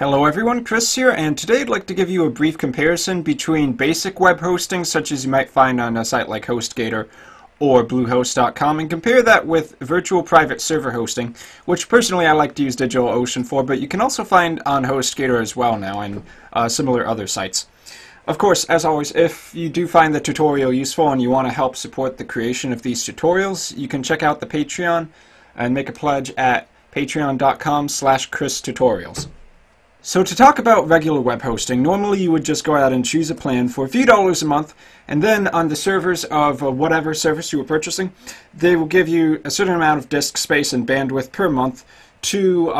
Hello everyone, Chris here, and today I'd like to give you a brief comparison between basic web hosting such as you might find on a site like HostGator or Bluehost.com and compare that with virtual private server hosting, which personally I like to use DigitalOcean for, but you can also find on HostGator as well now and similar other sites. Of course, as always, if you do find the tutorial useful and you want to help support the creation of these tutorials, you can check out the Patreon and make a pledge at patreon.com/ChrisTutorials. So to talk about regular web hosting, normally you would just go out and choose a plan for a few dollars a month, and then on the servers of whatever service you were purchasing, they will give you a certain amount of disk space and bandwidth per month to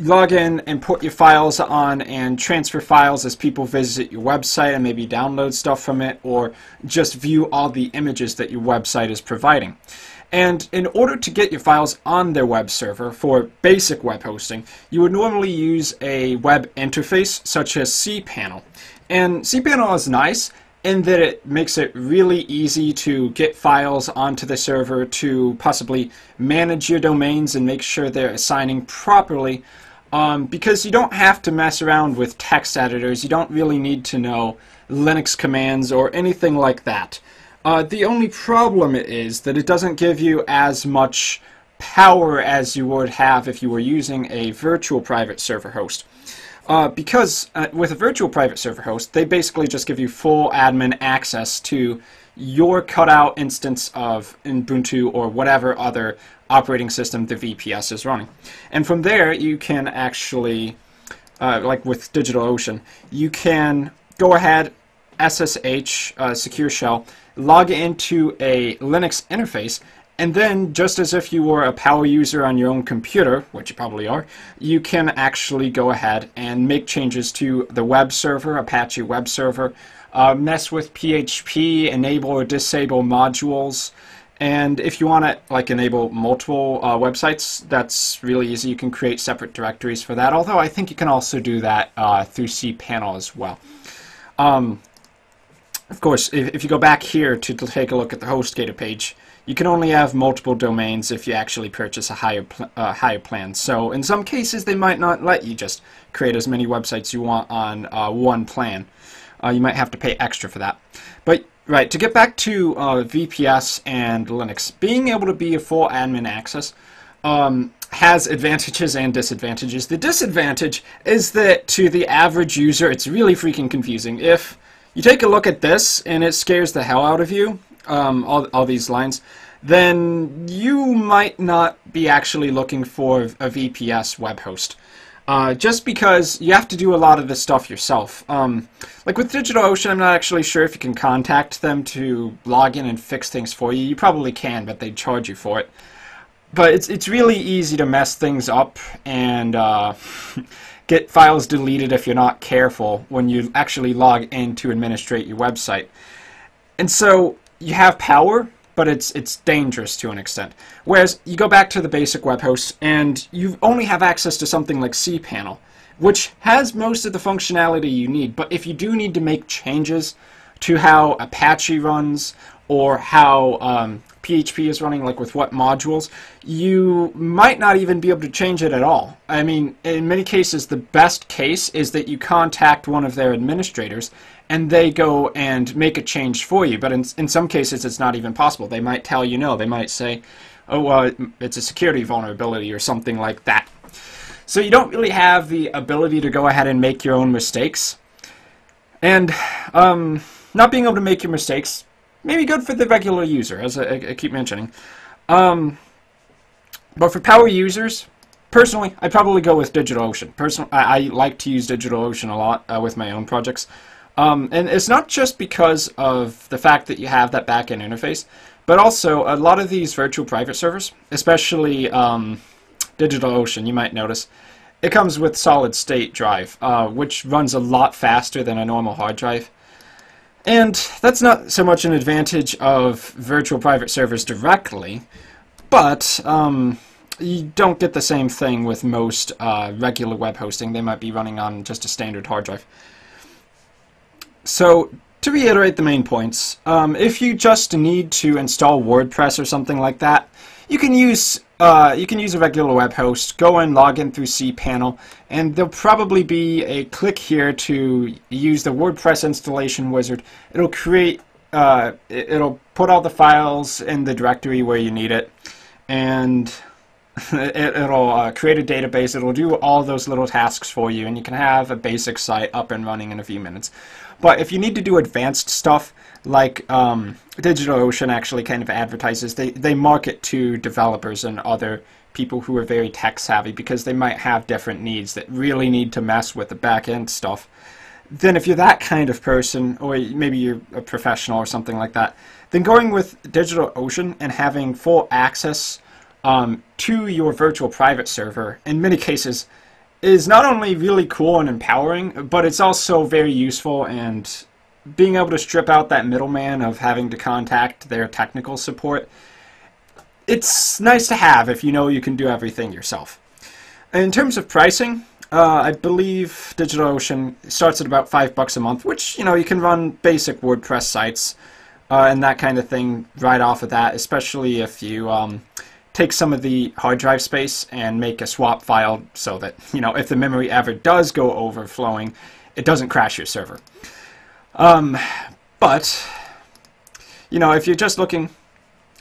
log in and put your files on and transfer files as people visit your website and maybe download stuff from it or just view all the images that your website is providing. And in order to get your files on their web server for basic web hosting, you would normally use a web interface such as cPanel. And cPanel is nice in that it makes it really easy to get files onto the server, to possibly manage your domains and make sure they're assigning properly, because you don't have to mess around with text editors. You don't really need to know Linux commands or anything like that. The only problem is that it doesn't give you as much power as you would have if you were using a virtual private server host. Because with a virtual private server host, they basically just give you full admin access to your cutout instance of Ubuntu or whatever other operating system the VPS is running. And from there, you can actually, like with DigitalOcean, you can go ahead, SSH, secure shell, log into a Linux interface, and then just as if you were a power user on your own computer, which you probably are, you can actually go ahead and make changes to the web server, Apache web server, mess with PHP, enable or disable modules, and if you want to like enable multiple websites, that's really easy. You can create separate directories for that, although I think you can also do that through cPanel as well. Of course, if you go back here to take a look at the HostGator page, you can only have multiple domains if you actually purchase a higher plan. So in some cases, they might not let you just create as many websites you want on one plan. You might have to pay extra for that. But right, to get back to VPS and Linux, being able to be a full admin access has advantages and disadvantages. The disadvantage is that to the average user, it's really freaking confusing. If you take a look at this and it scares the hell out of you, all these lines, then you might not be actually looking for a VPS web host. Just because you have to do a lot of this stuff yourself. Like with DigitalOcean, I'm not actually sure if you can contact them to log in and fix things for you. You probably can, but they charge you for it. But it's really easy to mess things up and get files deleted if you're not careful when you actually log in to administrate your website. And so you have power, but it's dangerous to an extent. Whereas you go back to the basic web host and you only have access to something like cPanel, which has most of the functionality you need. But if you do need to make changes to how Apache runs or how PHP is running, like with what modules, you might not even be able to change it at all. I mean, in many cases, the best case is that you contact one of their administrators and they go and make a change for you, but in some cases it's not even possible. They might tell you no. They might say, oh, well, it's a security vulnerability or something like that. So you don't really have the ability to go ahead and make your own mistakes. And not being able to make your mistakes maybe good for the regular user, as I keep mentioning. But for power users, personally, I probably go with DigitalOcean. Personally, I like to use DigitalOcean a lot with my own projects. And it's not just because of the fact that you have that back-end interface, but also a lot of these virtual private servers, especially DigitalOcean, you might notice, it comes with solid-state drive, which runs a lot faster than a normal hard drive. And that's not so much an advantage of virtual private servers directly, but you don't get the same thing with most regular web hosting. They might be running on just a standard hard drive. So to reiterate the main points, if you just need to install WordPress or something like that, you can use a regular web host. Go and log in through cPanel, and there'll probably be a click here to use the WordPress installation wizard. It'll create, it'll put all the files in the directory where you need it, and it'll create a database. It'll do all those little tasks for you, and you can have a basic site up and running in a few minutes. But if you need to do advanced stuff, like DigitalOcean actually kind of advertises, they market to developers and other people who are very tech savvy, because they might have different needs that really need to mess with the back end stuff. Then if you're that kind of person, or maybe you're a professional or something like that, then going with DigitalOcean and having full access to your virtual private server, in many cases, is not only really cool and empowering, but it's also very useful, and being able to strip out that middleman of having to contact their technical support, it's nice to have if you know you can do everything yourself. In terms of pricing, I believe DigitalOcean starts at about $5 a month, which, you know, you can run basic WordPress sites and that kind of thing right off of that, especially if you take some of the hard drive space and make a swap file so that, you know, if the memory ever does go overflowing, it doesn't crash your server. But, you know, if you're just looking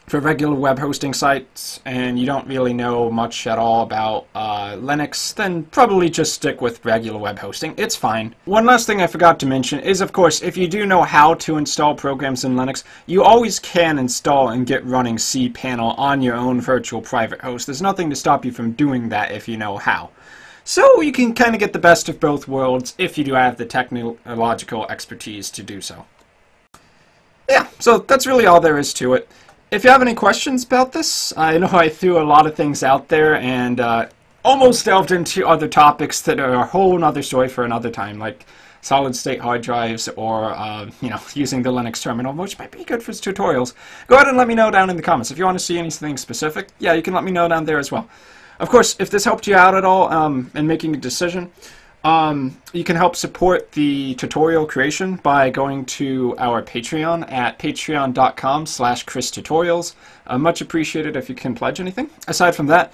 for regular web hosting sites and you don't really know much at all about Linux, then probably just stick with regular web hosting. It's fine. One last thing I forgot to mention is, of course, if you do know how to install programs in Linux, you always can install and get running cPanel on your own virtual private host. There's nothing to stop you from doing that if you know how. So you can kind of get the best of both worlds if you do have the technological expertise to do so. Yeah, so that's really all there is to it. If you have any questions about this, I know I threw a lot of things out there and almost delved into other topics that are a whole other story for another time, like solid-state hard drives or, you know, using the Linux terminal, which might be good for tutorials. Go ahead and let me know down in the comments. If you want to see anything specific, yeah, you can let me know down there as well. Of course, if this helped you out at all in making a decision, you can help support the tutorial creation by going to our Patreon at patreon.com/ChrisTutorials. Much appreciated if you can pledge anything. Aside from that,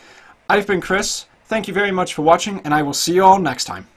I've been Chris. Thank you very much for watching, and I will see you all next time.